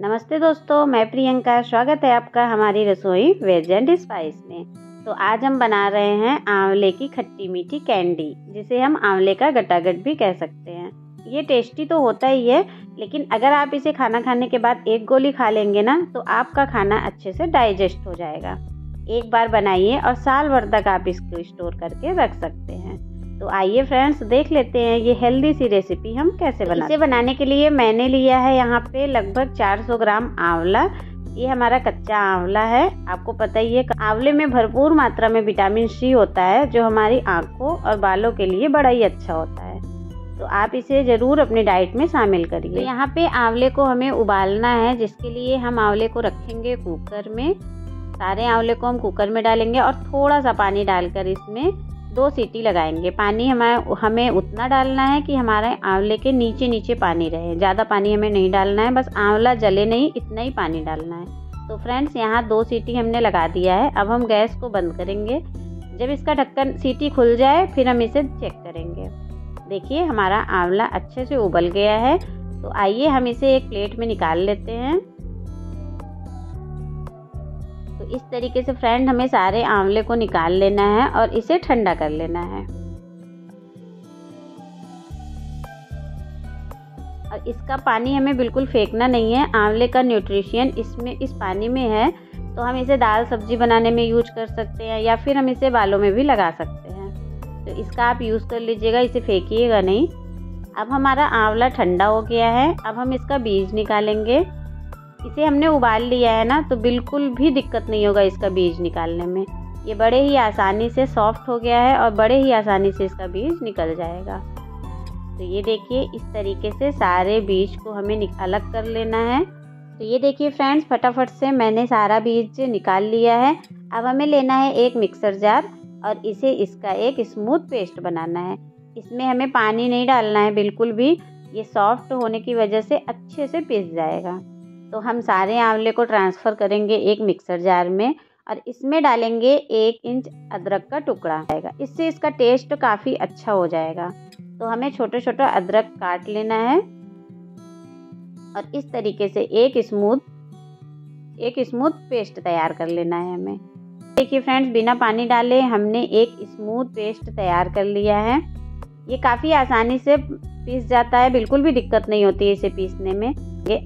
नमस्ते दोस्तों, मैं प्रियंका। स्वागत है आपका हमारी रसोई वेज एंड स्पाइस में। तो आज हम बना रहे हैं आंवले की खट्टी मीठी कैंडी, जिसे हम आंवले का गटागट भी कह सकते हैं। ये टेस्टी तो होता ही है, लेकिन अगर आप इसे खाना खाने के बाद एक गोली खा लेंगे ना, तो आपका खाना अच्छे से डाइजेस्ट हो जाएगा। एक बार बनाइए और साल भर तक आप इसको स्टोर करके रख सकते हैं। तो आइए फ्रेंड्स, देख लेते हैं ये हेल्दी सी रेसिपी हम कैसे बनाते हैं। इसे बनाने के लिए मैंने लिया है यहाँ पे लगभग 400 ग्राम आंवला। ये हमारा कच्चा आंवला है। आपको पता ही है, आंवले में भरपूर मात्रा में विटामिन सी होता है, जो हमारी आँखों और बालों के लिए बड़ा ही अच्छा होता है। तो आप इसे ज़रूर अपने डाइट में शामिल करिए। तो यहाँ पे आंवले को हमें उबालना है, जिसके लिए हम आंवले को रखेंगे कुकर में। सारे आंवले को हम कुकर में डालेंगे और थोड़ा सा पानी डालकर इसमें 2 सीटी लगाएंगे। पानी हमें उतना डालना है कि हमारे आंवले के नीचे पानी रहे। ज़्यादा पानी हमें नहीं डालना है, बस आंवला जले नहीं इतना ही पानी डालना है। तो फ्रेंड्स, यहाँ 2 सीटी हमने लगा दिया है। अब हम गैस को बंद करेंगे। जब इसका ढक्कन सीटी खुल जाए, फिर हम इसे चेक करेंगे। देखिए, हमारा आंवला अच्छे से उबल गया है। तो आइए हम इसे एक प्लेट में निकाल लेते हैं। तो इस तरीके से फ्रेंड, हमें सारे आंवले को निकाल लेना है और इसे ठंडा कर लेना है। और इसका पानी हमें बिल्कुल फेंकना नहीं है। आंवले का न्यूट्रिशन इसमें इस पानी में है। तो हम इसे दाल सब्जी बनाने में यूज कर सकते हैं, या फिर हम इसे बालों में भी लगा सकते हैं। तो इसका आप यूज़ कर लीजिएगा, इसे फेंकिएगा नहीं। अब हमारा आंवला ठंडा हो गया है। अब हम इसका बीज निकालेंगे। इसे हमने उबाल लिया है ना, तो बिल्कुल भी दिक्कत नहीं होगा इसका बीज निकालने में। ये बड़े ही आसानी से सॉफ्ट हो गया है और बड़े ही आसानी से इसका बीज निकल जाएगा। तो ये देखिए, इस तरीके से सारे बीज को हमें अलग कर लेना है। तो ये देखिए फ्रेंड्स, फटाफट से मैंने सारा बीज निकाल लिया है। अब हमें लेना है एक मिक्सर जार और इसे इसका एक स्मूथ पेस्ट बनाना है। इसमें हमें पानी नहीं डालना है बिल्कुल भी। ये सॉफ्ट होने की वजह से अच्छे से पिस जाएगा। तो हम सारे आंवले को ट्रांसफ़र करेंगे एक मिक्सर जार में और इसमें डालेंगे 1 इंच अदरक का टुकड़ा आएगा। इससे इसका टेस्ट काफ़ी अच्छा हो जाएगा। तो हमें छोटा छोटा अदरक काट लेना है और इस तरीके से एक स्मूथ पेस्ट तैयार कर लेना है हमें। देखिए फ्रेंड्स, बिना पानी डाले हमने एक स्मूथ पेस्ट तैयार कर लिया है। ये काफ़ी आसानी से पीस जाता है, बिल्कुल भी दिक्कत नहीं होती है इसे पीसने में।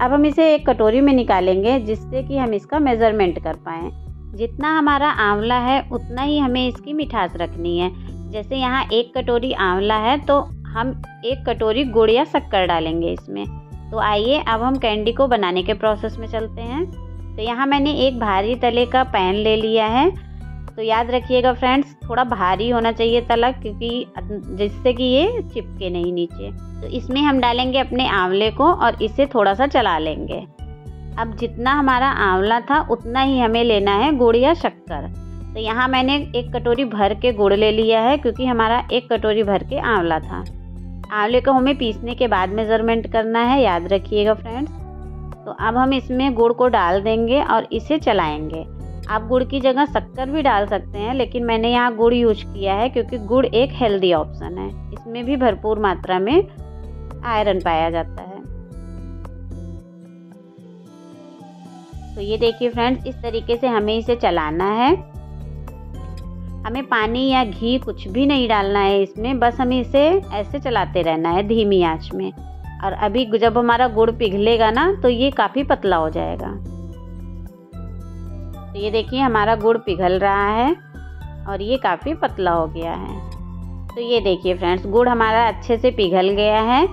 अब हम इसे एक कटोरी में निकालेंगे, जिससे कि हम इसका मेज़रमेंट कर पाएँ। जितना हमारा आंवला है, उतना ही हमें इसकी मिठास रखनी है। जैसे यहाँ 1 कटोरी आंवला है, तो हम 1 कटोरी गुड़ या शक्कर डालेंगे इसमें। तो आइए अब हम कैंडी को बनाने के प्रोसेस में चलते हैं। तो यहाँ मैंने एक भारी तले का पैन ले लिया है। तो याद रखिएगा फ्रेंड्स, थोड़ा भारी होना चाहिए तला, क्योंकि जिससे कि ये चिपके नहीं नीचे। तो इसमें हम डालेंगे अपने आंवले को और इसे थोड़ा सा चला लेंगे। अब जितना हमारा आंवला था, उतना ही हमें लेना है गुड़ या शक्कर। तो यहाँ मैंने 1 कटोरी भर के गुड़ ले लिया है, क्योंकि हमारा 1 कटोरी भर के आंवला था। आंवले को हमें पीसने के बाद मेज़रमेंट करना है, याद रखिएगा फ्रेंड्स। तो अब हम इसमें गुड़ को डाल देंगे और इसे चलाएंगे। आप गुड़ की जगह शक्कर भी डाल सकते हैं, लेकिन मैंने यहाँ गुड़ यूज किया है, क्योंकि गुड़ एक हेल्दी ऑप्शन है। इसमें भी भरपूर मात्रा में आयरन पाया जाता है। तो ये देखिए फ्रेंड्स, इस तरीके से हमें इसे चलाना है। हमें पानी या घी कुछ भी नहीं डालना है इसमें, बस हमें इसे ऐसे चलाते रहना है धीमी आंच में। और अभी जब हमारा गुड़ पिघलेगा ना, तो ये काफ़ी पतला हो जाएगा। तो ये देखिए, हमारा गुड़ पिघल रहा है और ये काफ़ी पतला हो गया है। तो ये देखिए फ्रेंड्स, गुड़ हमारा अच्छे से पिघल गया है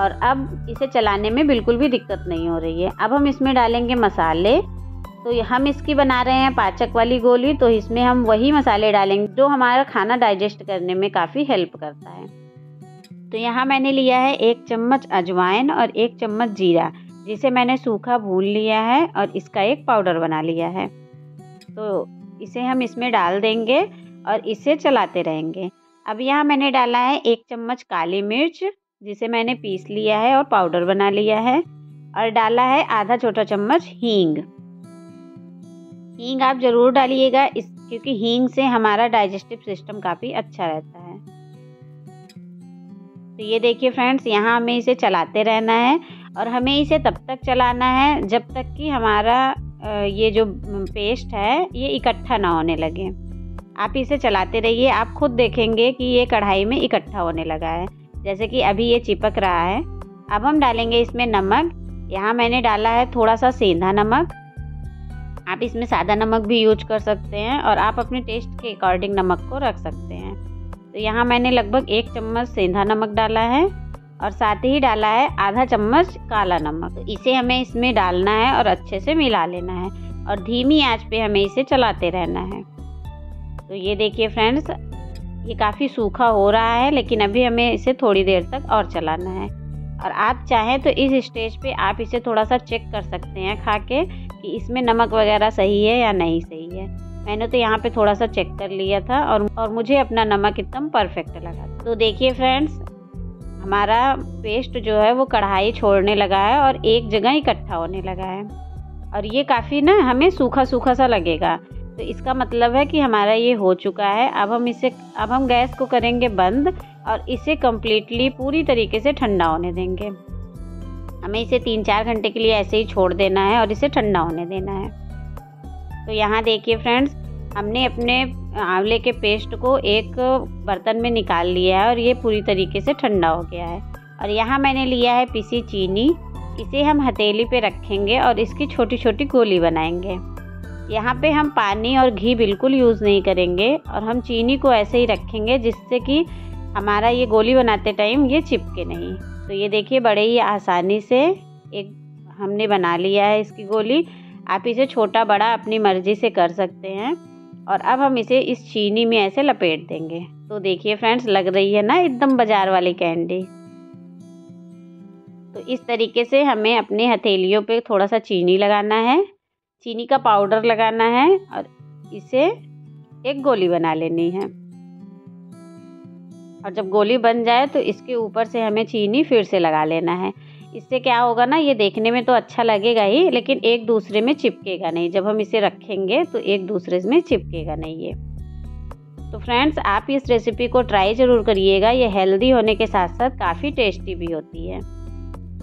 और अब इसे चलाने में बिल्कुल भी दिक्कत नहीं हो रही है। अब हम इसमें डालेंगे मसाले। तो हम इसकी बना रहे हैं पाचक वाली गोली, तो इसमें हम वही मसाले डालेंगे जो हमारा खाना डाइजेस्ट करने में काफ़ी हेल्प करता है। तो यहाँ मैंने लिया है 1 चम्मच अजवाइन और 1 चम्मच जीरा, जिसे मैंने सूखा भून लिया है और इसका एक पाउडर बना लिया है। तो इसे हम इसमें डाल देंगे और इसे चलाते रहेंगे। अब यहाँ मैंने डाला है 1 चम्मच काली मिर्च, जिसे मैंने पीस लिया है और पाउडर बना लिया है, और डाला है आधा छोटा चम्मच हींग। हींग आप ज़रूर डालिएगा, क्योंकि हींग से हमारा डाइजेस्टिव सिस्टम काफ़ी अच्छा रहता है। तो ये देखिए फ्रेंड्स, यहाँ हमें इसे चलाते रहना है और हमें इसे तब तक चलाना है जब तक कि हमारा ये जो पेस्ट है ये इकट्ठा ना होने लगे। आप इसे चलाते रहिए, आप खुद देखेंगे कि ये कढ़ाई में इकट्ठा होने लगा है, जैसे कि अभी ये चिपक रहा है। अब हम डालेंगे इसमें नमक। यहाँ मैंने डाला है थोड़ा सा सेंधा नमक, आप इसमें सादा नमक भी यूज कर सकते हैं और आप अपने टेस्ट के अकॉर्डिंग नमक को रख सकते हैं। तो यहाँ मैंने लगभग 1 चम्मच सेंधा नमक डाला है और साथ ही डाला है आधा चम्मच काला नमक। इसे हमें इसमें डालना है और अच्छे से मिला लेना है और धीमी आंच पे हमें इसे चलाते रहना है। तो ये देखिए फ्रेंड्स, ये काफ़ी सूखा हो रहा है, लेकिन अभी हमें इसे थोड़ी देर तक और चलाना है। और आप चाहें तो इस स्टेज पे आप इसे थोड़ा सा चेक कर सकते हैं खा के कि इसमें नमक वगैरह सही है या नहीं सही है। मैंने तो यहाँ पे थोड़ा सा चेक कर लिया था और मुझे अपना नमक एकदम परफेक्ट लगा। तो देखिए फ्रेंड्स, हमारा पेस्ट जो है वो कढ़ाई छोड़ने लगा है और एक जगह इकट्ठा होने लगा है और ये काफ़ी ना हमें सूखा सूखा सा लगेगा। तो इसका मतलब है कि हमारा ये हो चुका है। अब हम गैस को करेंगे बंद और इसे कम्प्लीटली पूरी तरीके से ठंडा होने देंगे। हमें इसे 3-4 घंटे के लिए ऐसे ही छोड़ देना है और इसे ठंडा होने देना है। तो यहाँ देखिए फ्रेंड्स, हमने अपने आंवले के पेस्ट को एक बर्तन में निकाल लिया है और ये पूरी तरीके से ठंडा हो गया है। और यहाँ मैंने लिया है पिसी चीनी, इसे हम हथेली पे रखेंगे और इसकी छोटी छोटी गोली बनाएंगे। यहाँ पे हम पानी और घी बिल्कुल यूज़ नहीं करेंगे और हम चीनी को ऐसे ही रखेंगे जिससे कि हमारा ये गोली बनाते टाइम ये चिपके नहीं। तो ये देखिए, बड़े ही आसानी से एक हमने बना लिया है इसकी गोली। आप इसे छोटा बड़ा अपनी मर्जी से कर सकते हैं। और अब हम इसे इस चीनी में ऐसे लपेट देंगे। तो देखिए फ्रेंड्स, लग रही है ना एकदम बाजार वाली कैंडी। तो इस तरीके से हमें अपने हथेलियों पे थोड़ा सा चीनी लगाना है, चीनी का पाउडर लगाना है और इसे एक गोली बना लेनी है। और जब गोली बन जाए तो इसके ऊपर से हमें चीनी फिर से लगा लेना है। इससे क्या होगा ना, ये देखने में तो अच्छा लगेगा ही, लेकिन एक दूसरे में चिपकेगा नहीं। जब हम इसे रखेंगे तो एक दूसरे में चिपकेगा नहीं ये। तो फ्रेंड्स, आप इस रेसिपी को ट्राई ज़रूर करिएगा। ये हेल्दी होने के साथ साथ काफ़ी टेस्टी भी होती है।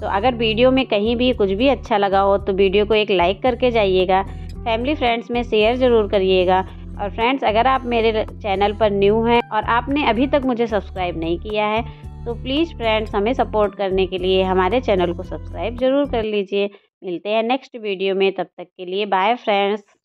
तो अगर वीडियो में कहीं भी कुछ भी अच्छा लगा हो तो वीडियो को एक लाइक करके जाइएगा, फैमिली फ्रेंड्स में शेयर ज़रूर करिएगा। और फ्रेंड्स, अगर आप मेरे चैनल पर न्यू हैं और आपने अभी तक मुझे सब्सक्राइब नहीं किया है तो प्लीज़ फ्रेंड्स, हमें सपोर्ट करने के लिए हमारे चैनल को सब्सक्राइब ज़रूर कर लीजिए। मिलते हैं नेक्स्ट वीडियो में, तब तक के लिए बाय फ्रेंड्स।